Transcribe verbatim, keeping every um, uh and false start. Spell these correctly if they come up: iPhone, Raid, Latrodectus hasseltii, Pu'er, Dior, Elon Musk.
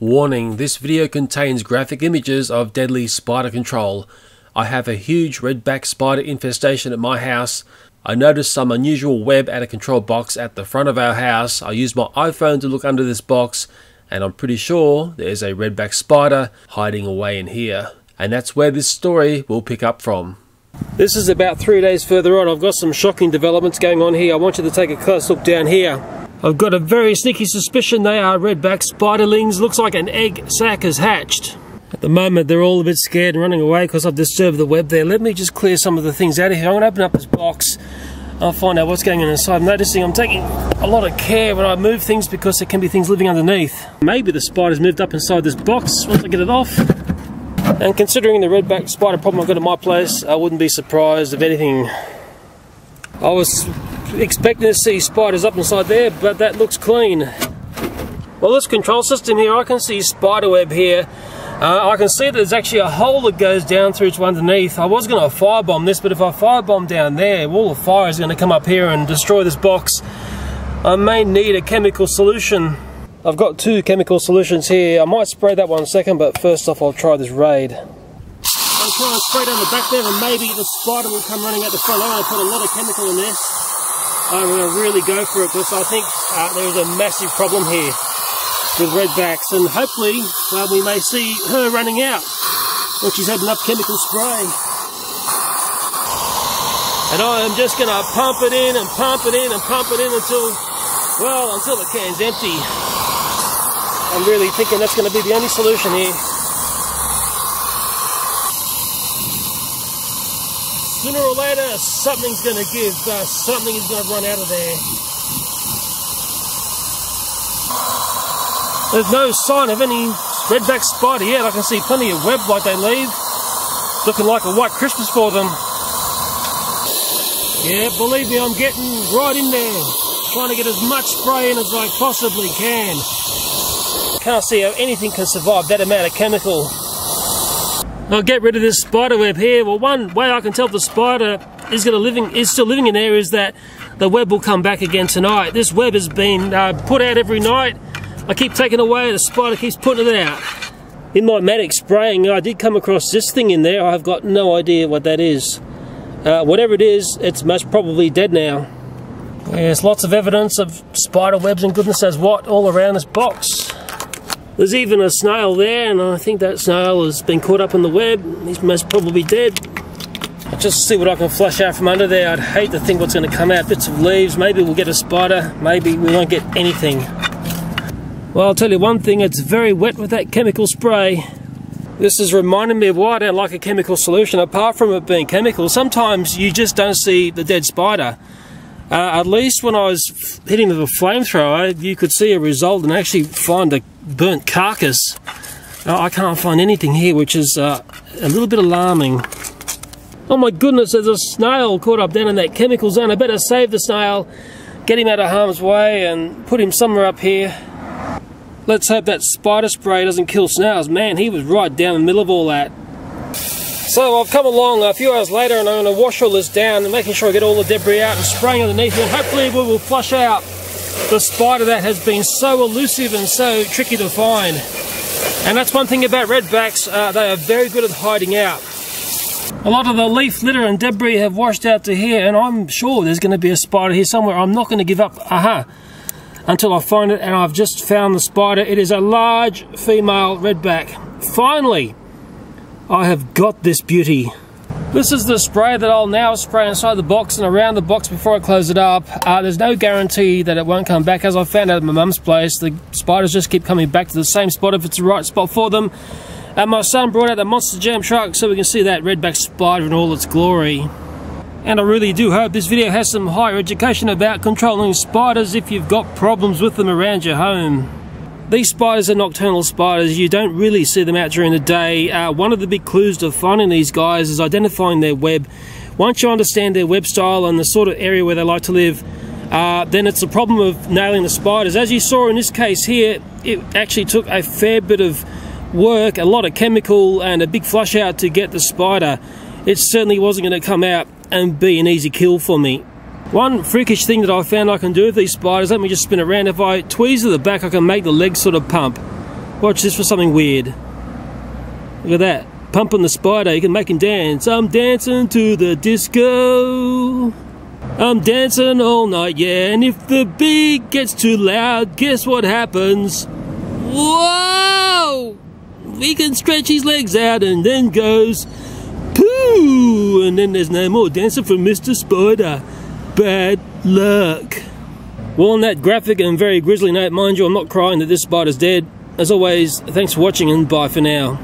Warning, this video contains graphic images of deadly spider control. I have a huge redback spider infestation at my house. I noticed some unusual web at a control box at the front of our house. I used my iPhone to look under this box and I'm pretty sure there's a redback spider hiding away in here. And that's where this story will pick up from. This is about three days further on. I've got some shocking developments going on here. I want you to take a close look down here. I've got a very sneaky suspicion they are redback spiderlings. Looks like an egg sac has hatched. At the moment they're all a bit scared and running away because I've disturbed the web there. Let me just clear some of the things out of here. I'm going to open up this box. I'll find out what's going on inside. I'm noticing I'm taking a lot of care when I move things because there can be things living underneath. Maybe the spider's moved up inside this box once I get it off. And considering the redback spider problem I've got at my place, I wouldn't be surprised if anything. I was expecting to see spiders up inside there, but that looks clean. Well, this control system here, I can see spider web here. Uh, I can see that there's actually a hole that goes down through to underneath. I was going to firebomb this, but if I firebomb down there, all the fire is going to come up here and destroy this box. I may need a chemical solution. I've got two chemical solutions here. I might spray that one second, but first off I'll try this Raid. I'll try and spray down the back there and maybe the spider will come running out the front. I put a lot of chemical in there. I'm going to really go for it because I think uh, there is a massive problem here with redbacks, and hopefully uh, we may see her running out when she's had enough chemical spray. And I am just going to pump it in and pump it in and pump it in until, well, until the can's empty. I'm really thinking that's going to be the only solution here. Sooner or later, something's going to give. Uh, something is going to run out of there. There's no sign of any redback spider yet. I can see plenty of web like they leave. Looking like a white Christmas for them. Yeah, believe me, I'm getting right in there. Trying to get as much spray in as I possibly can. Can't see how anything can survive that amount of chemical. I'll get rid of this spider web here. Well, one way I can tell if the spider is gonna living is still living in there is that the web will come back again tonight. This web has been uh, put out every night. I keep taking away, the spider keeps putting it out. In my Matic spraying, I did come across this thing in there. I've got no idea what that is. Uh, whatever it is, it's most probably dead now. There's lots of evidence of spider webs and goodness knows what all around this box. There's even a snail there, and I think that snail has been caught up in the web. He's most probably dead. I'll just see what I can flush out from under there. I'd hate to think what's going to come out. Bits of leaves, maybe we'll get a spider, maybe we won't get anything. Well, I'll tell you one thing, it's very wet with that chemical spray. This is reminding me of why I don't like a chemical solution. Apart from it being chemical, sometimes you just don't see the dead spider. Uh, at least when I was hitting with a flamethrower, you could see a result and actually find a burnt carcass. Uh, I can't find anything here, which is uh, a little bit alarming. Oh my goodness, there's a snail caught up down in that chemical zone. I better save the snail, get him out of harm's way and put him somewhere up here. Let's hope that spider spray doesn't kill snails. Man, he was right down in the middle of all that. So I've come along a few hours later and I'm going to wash all this down and making sure I get all the debris out and spraying underneath it. And hopefully we will flush out the spider that has been so elusive and so tricky to find. And that's one thing about redbacks, uh, they are very good at hiding out. A lot of the leaf litter and debris have washed out to here and I'm sure there's going to be a spider here somewhere. I'm not going to give up aha, uh-huh, until I find it, and I've just found the spider. It is a large female redback. Finally! I have got this beauty. This is the spray that I'll now spray inside the box and around the box before I close it up. Uh, there's no guarantee that it won't come back. As I found out at my mum's place, the spiders just keep coming back to the same spot if it's the right spot for them. And my son brought out the Monster Jam truck so we can see that redback spider in all its glory. And I really do hope this video has some higher education about controlling spiders if you've got problems with them around your home. These spiders are nocturnal spiders. You don't really see them out during the day. Uh, one of the big clues to finding these guys is identifying their web. Once you understand their web style and the sort of area where they like to live, uh, then it's a problem of nailing the spiders. As you saw in this case here, it actually took a fair bit of work, a lot of chemical and a big flush out to get the spider. It certainly wasn't going to come out and be an easy kill for me. One freakish thing that I found I can do with these spiders, let me just spin around, if I tweeze the back I can make the legs sort of pump. Watch this for something weird. Look at that. Pumping the spider. You can make him dance. I'm dancing to the disco. I'm dancing all night, yeah. And if the beat gets too loud, guess what happens? Whoa! He can stretch his legs out and then goes poo! And then there's no more dancing for Mister Spider. Bad luck. Well, on that graphic and very grisly note, mind you, I'm not crying that this spider's dead. As always, thanks for watching and bye for now.